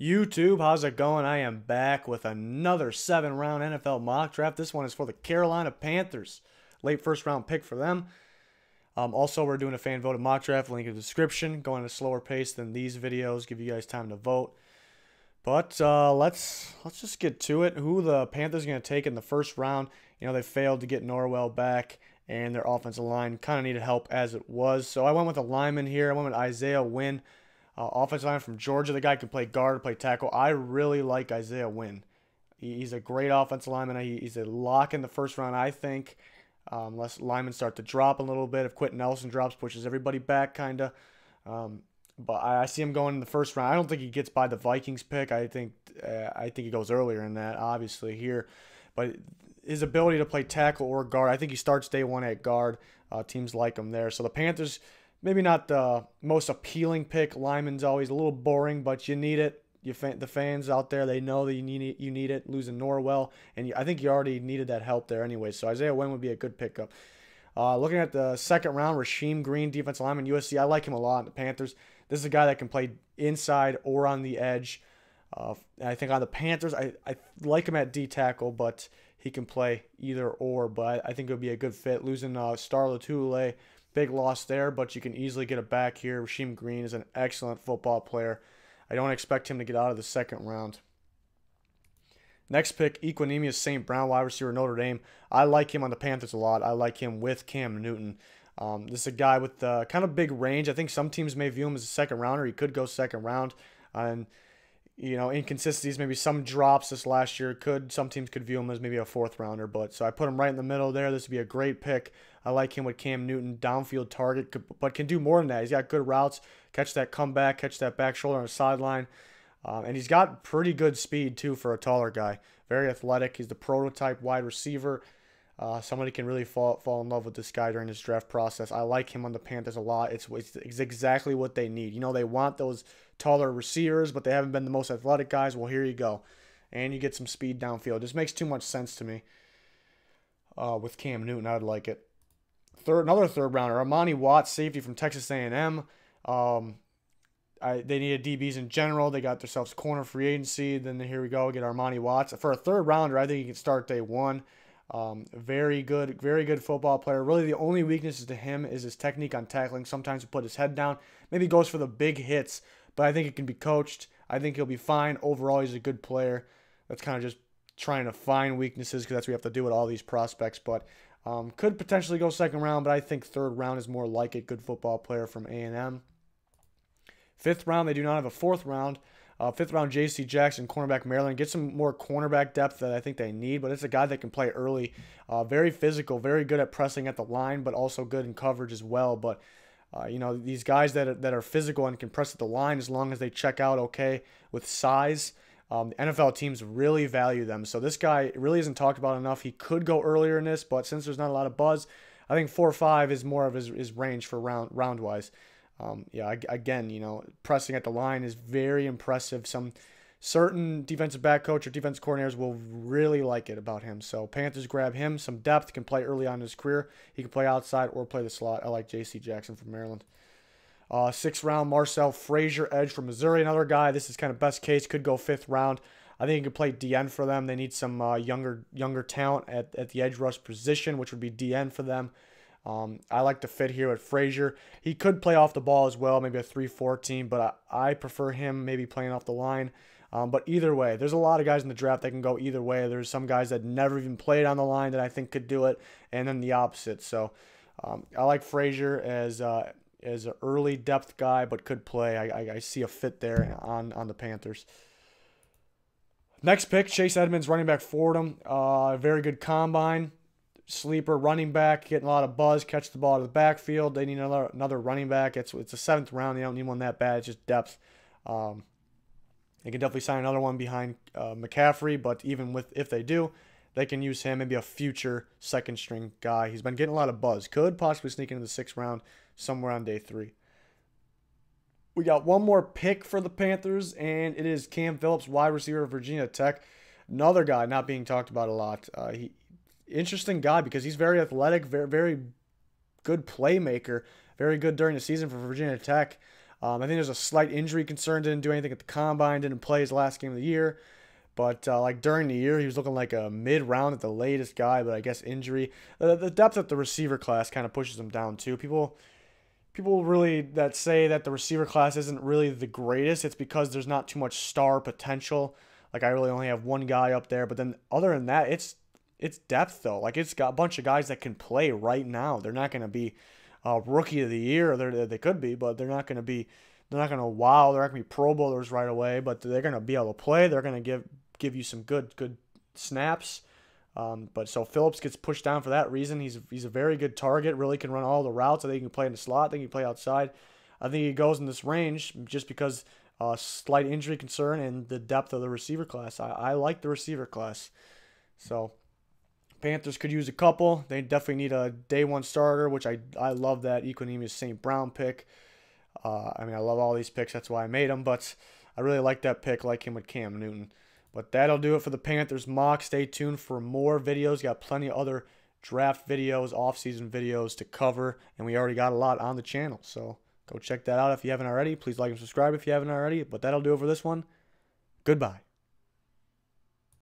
YouTube, how's it going? I am back with another 7-round NFL mock draft. This one is for the Carolina Panthers. Late first-round pick for them. Also, we're doing a fan-voted mock draft. Link in the description. Going at a slower pace than these videos. Give you guys time to vote. But let's just get to it. Who the Panthers are going to take in the first round? You know, they failed to get Norwell back, and their offensive line kind of needed help as it was. So I went with a lineman here. I went with Isaiah Wynn. Offensive line from Georgia. The guy can play guard, play tackle. I really like Isaiah Wynn. He's a great offensive lineman. He's a lock in the first round, I think. Unless linemen start to drop a little bit. If Quinton Nelson drops, pushes everybody back, kind of. But I see him going in the first round. I don't think he gets by the Vikings pick. I think he goes earlier in that, obviously, here. But his ability to play tackle or guard, I think he starts day one at guard. Teams like him there. So the Panthers... Maybe not the most appealing pick. Lyman's always a little boring, but you need it. The fans out there, they know that you need it. Losing Norwell, and I think you already needed that help there anyway. So Isaiah Wynn would be a good pickup. Looking at the second round, Rasheem Green, defensive lineman, USC. I like him a lot in the Panthers. This is a guy that can play inside or on the edge. I think on the Panthers, I like him at D tackle, but he can play either or. But I think it would be a good fit. Losing Star Lotulelei. Big loss there, but you can easily get it back here. Rasheem Green is an excellent football player. I don't expect him to get out of the second round. Next pick, Equanimeous St. Brown, wide receiver, Notre Dame. I like him on the Panthers a lot. I like him with Cam Newton. This is a guy with kind of big range. I think some teams may view him as a second rounder. He could go second round. And, you know, inconsistencies, maybe some drops this last year. Some teams could view him as maybe a fourth rounder. But so I put him right in the middle there. This would be a great pick. I like him with Cam Newton, downfield target, but can do more than that. He's got good routes, catch that comeback, catch that back shoulder on the sideline. And he's got pretty good speed, too, for a taller guy. Very athletic. He's the prototype wide receiver. Somebody can really fall in love with this guy during this draft process. I like him on the Panthers a lot. It's exactly what they need. You know, they want those taller receivers, but they haven't been the most athletic guys. Well, here you go. And you get some speed downfield. This makes too much sense to me with Cam Newton. I'd like it. Another third rounder, Armani Watts, safety from Texas A&M. They needed DBs in general. They got themselves corner free agency. Then here we go, get Armani Watts. For a third rounder, I think he can start day one. Very good football player. Really the only weaknesses to him is his technique on tackling. Sometimes he put his head down. Maybe goes for the big hits, but I think it can be coached. I think he'll be fine. Overall, he's a good player. That's kind of just trying to find weaknesses because that's what we have to do with all these prospects, but... could potentially go second round, but I think third round is more like it. Good football player from A&M. Fifth round, they do not have a fourth round. Fifth round, J.C. Jackson, cornerback, Maryland. Get some more cornerback depth that I think they need, but it's a guy that can play early. Very physical, very good at pressing at the line, but also good in coverage as well. But, you know, these guys that are physical and can press at the line as long as they check out okay with size. The NFL teams really value them. So this guy really isn't talked about enough. He could go earlier in this, but since there's not a lot of buzz, I think 4 or 5 is more of his range for round-wise. Again, you know, pressing at the line is very impressive. Some certain defensive back coach or defense coordinators will really like it about him. So Panthers grab him. Some depth, can play early on in his career. He can play outside or play the slot. I like J.C. Jackson from Maryland. Sixth round, Marcel Frazier, edge from Missouri. Another guy, this is kind of best case, could go fifth round. I think he could play DN for them. They need some younger talent at the edge rush position, which would be DN for them. I like the fit here with Frazier. He could play off the ball as well, maybe a 3-4 team, but I prefer him maybe playing off the line. But either way, there's a lot of guys in the draft that can go either way. There's some guys that never even played on the line that I think could do it, and then the opposite. So I like Frazier as an early depth guy, but could play. I see a fit there on the Panthers. Next pick, Chase Edmonds, running back, Fordham. Very good combine. Sleeper running back, getting a lot of buzz, catch the ball out of the backfield. They need another running back. It's a 7th round. They don't need one that bad. It's just depth. They can definitely sign another one behind McCaffrey, but even if they do, they can use him, maybe a future second-string guy. He's been getting a lot of buzz. Could possibly sneak into the 6th round somewhere on day 3. We got one more pick for the Panthers, and it is Cam Phillips, wide receiver of Virginia Tech. Another guy not being talked about a lot. Interesting guy because he's very athletic, very good playmaker, very good during the season for Virginia Tech. I think there's a slight injury concern. Didn't do anything at the combine. Didn't play his last game of the year. But like during the year, he was looking like a mid-round at the latest guy. But I guess injury. The depth at the receiver class kind of pushes him down too. People really that say that the receiver class isn't really the greatest. It's because there's not too much star potential. Like I really only have one guy up there. But then other than that, it's depth though. Like it's got a bunch of guys that can play right now. They're not going to be rookie of the year. They could be, but they're not going to be. They're not going to wow. They're not going to be Pro Bowlers right away. But they're going to be able to play. They're going to give you some good snaps. But so Phillips gets pushed down for that reason. He's a very good target. Really can run all the routes. I think he can play in the slot. I think he can play outside. I think he goes in this range just because slight injury concern and the depth of the receiver class. I like the receiver class. So Panthers could use a couple. They definitely need a day one starter, which I love that Equanimeous St. Brown pick. I mean, I love all these picks. That's why I made them. But I really like that pick. Like him with Cam Newton. But that'll do it for the Panthers mock. Stay tuned for more videos. Got plenty of other draft videos, off-season videos to cover. And we already got a lot on the channel. So go check that out if you haven't already. Please like and subscribe if you haven't already. But that'll do it for this one. Goodbye.